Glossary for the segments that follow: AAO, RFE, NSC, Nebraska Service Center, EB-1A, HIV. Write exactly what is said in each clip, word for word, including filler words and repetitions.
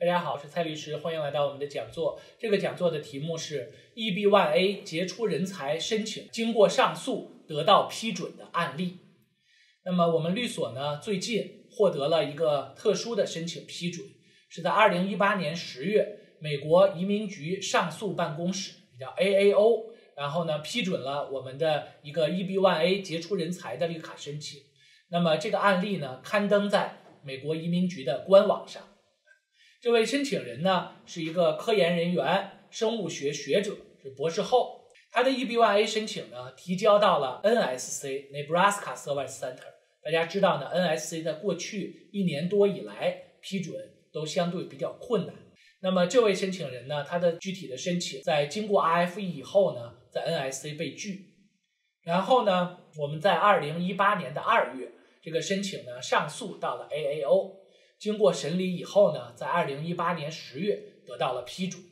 大家好，我是蔡律师，欢迎来到我们的讲座。这个讲座的题目是 E B 一 A 杰出人才申请经过上诉得到批准的案例。那么我们律所呢，最近获得了一个特殊的申请批准，是在二零一八年十月，美国移民局上诉办公室叫 A A O， 然后呢批准了我们的一个 E B 一 A 杰出人才的绿卡申请。那么这个案例呢，刊登在美国移民局的官网上。这位申请人呢是一个科研人员，生物学学者，是博士后。他的 E B 一 A 申请呢提交到了 N S C Nebraska Service Center。大家知道呢 ，N S C 在过去一年多以来批准都相对比较困难。那么这位申请人呢，他的具体的申请在经过 R F E 以后呢，在 N S C 被拒。然后呢，我们在二零一八年的二月，这个申请呢上诉到了 A A O。经过审理以后呢，在二零一八年十月得到了批准。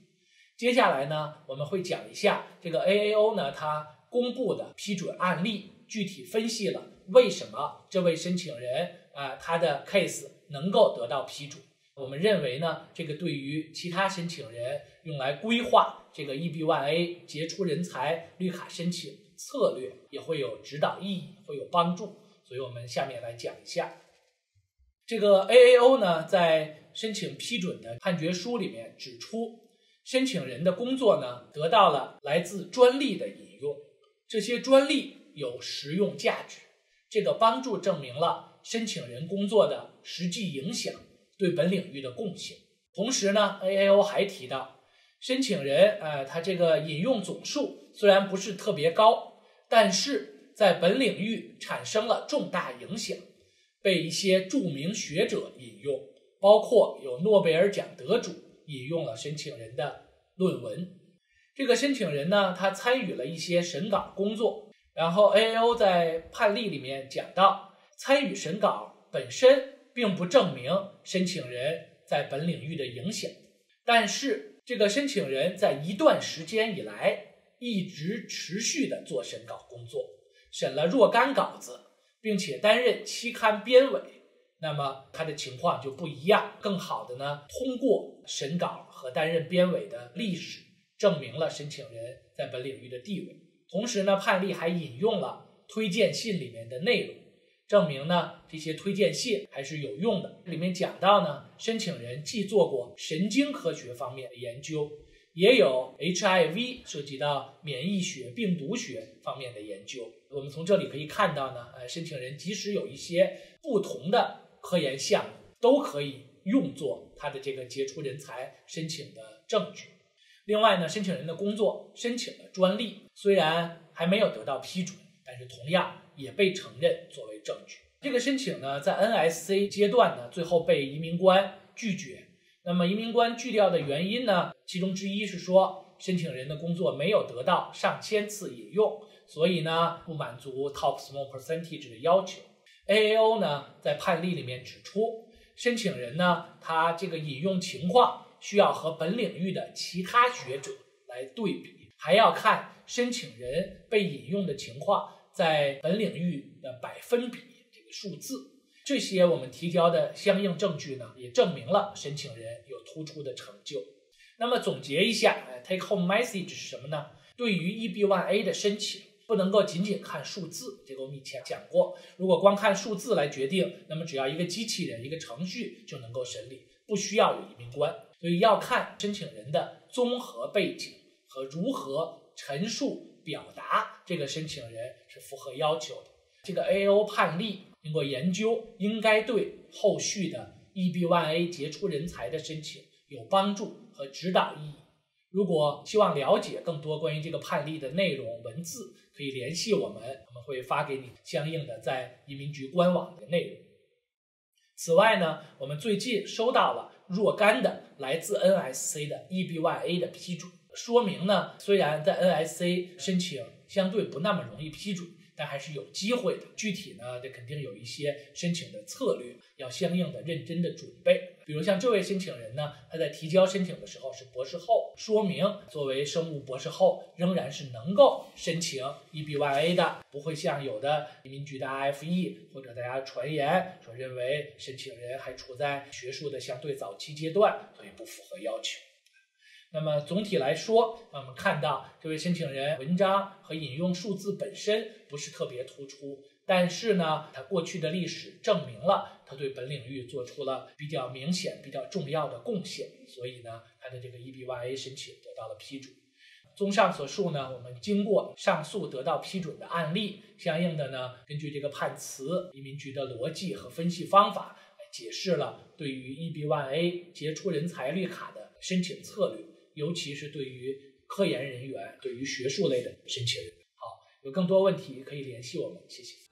接下来呢，我们会讲一下这个 A A O 呢，它公布的批准案例，具体分析了为什么这位申请人啊、呃、他的 case 能够得到批准。我们认为呢，这个对于其他申请人用来规划这个 E B 一 A 杰出人才绿卡申请策略也会有指导意义，会有帮助。所以我们下面来讲一下。这个 A A O 呢，在申请批准的判决书里面指出，申请人的工作呢得到了来自专利的引用，这些专利有实用价值，这个帮助证明了申请人工作的实际影响对本领域的贡献。同时呢 ，A A O 还提到，申请人呃他这个引用总数虽然不是特别高，但是在本领域产生了重大影响。被一些著名学者引用，包括有诺贝尔奖得主引用了申请人的论文。这个申请人呢，他参与了一些审稿工作，然后 A A O 在判例里面讲到，参与审稿本身并不证明申请人在本领域的影响，但是这个申请人在一段时间以来一直持续的做审稿工作，审了若干稿子，并且担任期刊编委，那么他的情况就不一样，更好的呢，通过审稿和担任编委的历史，证明了申请人在本领域的地位。同时呢，判例还引用了推荐信里面的内容，证明呢这些推荐信还是有用的。里面讲到呢，申请人既做过神经科学方面的研究，也有 H I V 涉及到免疫学、病毒学方面的研究。我们从这里可以看到呢，呃，申请人即使有一些不同的科研项目，都可以用作他的这个杰出人才申请的证据。另外呢，申请人的工作申请了专利，虽然还没有得到批准，但是同样也被承认作为证据。这个申请呢，在 N S C 阶段呢，最后被移民官拒绝。那么移民官拒掉的原因呢，其中之一是说申请人的工作没有得到上千次引用，所以呢不满足 top small percentage 的要求。 A A O 呢在判例里面指出，申请人呢他这个引用情况需要和本领域的其他学者来对比，还要看申请人被引用的情况在本领域的百分比这个数字。这些我们提交的相应证据呢，也证明了申请人有突出的成就。那么总结一下 take home message 是什么呢？对于 E B 一 A 的申请，不能够仅仅看数字，这个我们以前讲过，如果光看数字来决定，那么只要一个机器人、一个程序就能够审理，不需要有移民官。所以要看申请人的综合背景和如何陈述表达这个申请人是符合要求的。这个 A A O 判例经过研究，应该对后续的 E B 一 A 杰出人才的申请有帮助和指导意义。如果希望了解更多关于这个判例的内容文字，可以联系我们，我们会发给你相应的在移民局官网的内容。此外呢，我们最近收到了若干的来自 N S C 的 E B 一 A 的批准，说明呢，虽然在 N S C 申请相对不那么容易批准，但还是有机会的。具体呢，这肯定有一些申请的策略，要相应的认真的准备。比如像这位申请人呢，他在提交申请的时候是博士后，说明作为生物博士后仍然是能够申请 E B 一 A 的，不会像有的移民局的 R F E 或者大家传言说认为申请人还处在学术的相对早期阶段，所以不符合要求。 那么总体来说，我们看到这位申请人文章和引用数字本身不是特别突出，但是呢，他过去的历史证明了他对本领域做出了比较明显、比较重要的贡献，所以呢，他的这个 E B 一 A 申请得到了批准。综上所述呢，我们经过上诉得到批准的案例，相应的呢，根据这个判词、移民局的逻辑和分析方法，来解释了对于 E B 一 A 杰出人才绿卡的申请策略。 尤其是对于科研人员、对于学术类的申请人，好，有更多问题可以联系我们，谢谢。